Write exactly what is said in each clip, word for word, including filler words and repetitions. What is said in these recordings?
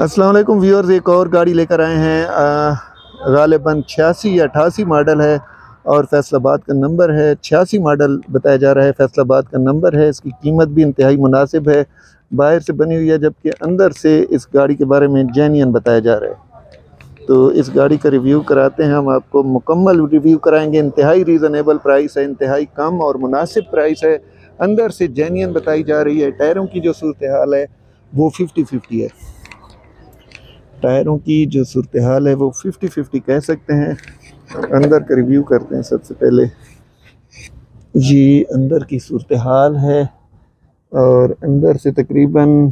अस्सलाम वालेकुम व्यूअर्स, एक और गाड़ी लेकर आए हैं। गालिबन छियासी या अट्ठासी मॉडल है और फैसलाबाद का नंबर है। छियासी मॉडल बताया जा रहा है, फैसलाबाद का नंबर है। इसकी कीमत भी इंतहाई मुनासिब है, बाहर से बनी हुई है, जबकि अंदर से इस गाड़ी के बारे में जेन्युइन बताया जा रहा है। तो इस गाड़ी का रिव्यू कराते हैं, हम आपको मुकम्मल रिव्यू कराएँगे। इंतहाई रीज़नेबल प्राइस है, इंतहाई कम और मुनासिब प्राइस है, अंदर से जेन्युइन बताई जा रही है। टायरों की जो सूरत हाल है वो फिफ्टी फिफ्टी है, टायरों की जो सूरत हाल है वो फिफ्टी फिफ्टी कह सकते हैं। अंदर का रिव्यू करते हैं। सबसे पहले ये अंदर की सूरत हाल है और अंदर से तकरीबन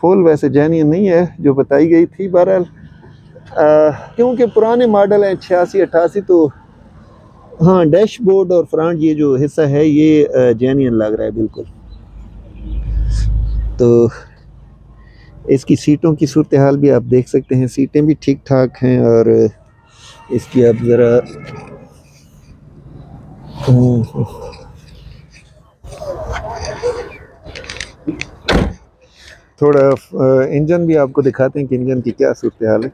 फुल वैसे जेन्युइन नहीं है जो बताई गई थी। बहरहाल क्योंकि पुराने मॉडल हैं छियासी अट्ठासी, तो हाँ डैशबोर्ड और फ्रंट ये जो हिस्सा है ये जेन्युइन लग रहा है बिल्कुल। तो इसकी सीटों की सूरत हाल भी आप देख सकते हैं, सीटें भी ठीक ठाक हैं। और इसकी आप ज़रा थोड़ा इंजन भी आपको दिखाते हैं कि इंजन की क्या सूरत हाल है।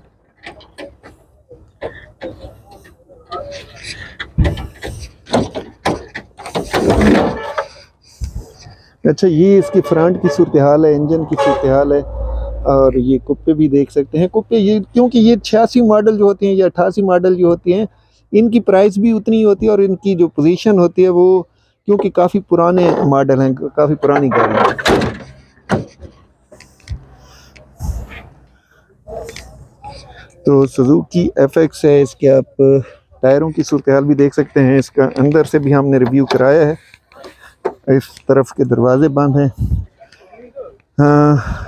अच्छा, ये इसकी फ्रंट की सूरत हाल है, इंजन की सूरत हाल है। और ये कुप्पे भी देख सकते हैं। कुप्पे ये क्योंकि ये छियासी मॉडल जो होते हैं या अट्ठासी मॉडल जो होते हैं, इनकी प्राइस भी उतनी ही होती है और इनकी जो पोजीशन होती है वो क्योंकि काफ़ी पुराने मॉडल हैं, काफ़ी पुरानी गाड़ी है। तो सुजुकी एफ एक्स है, इसके आप टायरों की सूरत हाल भी देख सकते हैं। इसका अंदर से भी हमने रिव्यू कराया है। इस तरफ के दरवाजे बंद हैं। हाँ,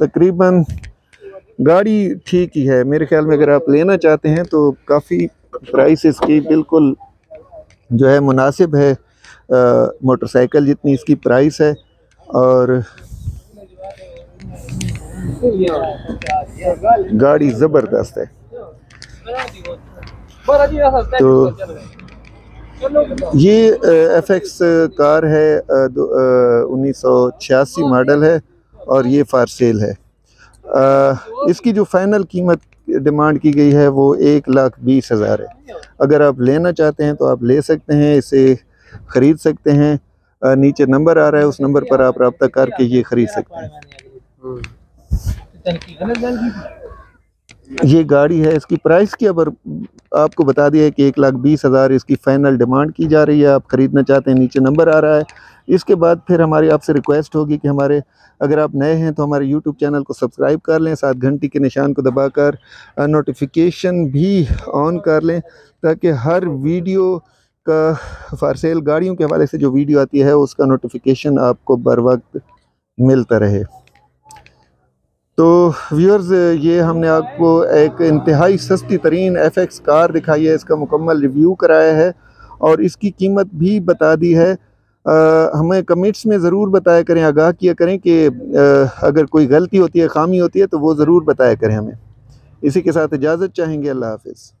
तकरीबन गाड़ी ठीक ही है मेरे ख्याल में। अगर आप लेना चाहते हैं तो काफ़ी प्राइस इसकी बिल्कुल जो है मुनासिब है, मोटरसाइकिल जितनी इसकी प्राइस है। और गाड़ी ज़बरदस्त है। तो ये एफ एक्स कार है, उन्नीस सौ छियासी मॉडल है और ये फॉर सेल है। आ, इसकी जो फाइनल कीमत डिमांड की गई है वो एक लाख बीस हज़ार है। अगर आप लेना चाहते हैं तो आप ले सकते हैं, इसे ख़रीद सकते हैं। आ, नीचे नंबर आ रहा है, उस नंबर पर आप रब्ता करके ये ख़रीद सकते हैं। ये गाड़ी है, इसकी प्राइस की अब आपको बता दिया है कि एक लाख बीस हज़ार इसकी फ़ाइनल डिमांड की जा रही है। आप ख़रीदना चाहते हैं, नीचे नंबर आ रहा है। इसके बाद फिर हमारी आपसे रिक्वेस्ट होगी कि हमारे, अगर आप नए हैं तो हमारे यूट्यूब चैनल को सब्सक्राइब कर लें, साथ घंटी के निशान को दबाकर नोटिफिकेशन भी ऑन कर लें, ताकि हर वीडियो का, फॉर सेल गाड़ियों के हवाले से जो वीडियो आती है उसका नोटिफिकेशन आपको बर वक्त मिलता रहे। तो व्यूअर्स, ये हमने आपको एक इंतहाई सस्ती तरीन एफ एक्स कार दिखाई है, इसका मुकम्मल रिव्यू कराया है और इसकी कीमत भी बता दी है। आ, हमें कमेंट्स में ज़रूर बताया करें, आगाह किया करें कि अगर कोई गलती होती है, खामी होती है, तो वो ज़रूर बताया करें हमें। इसी के साथ इजाज़त चाहेंगे। अल्लाह हाफ़िज़।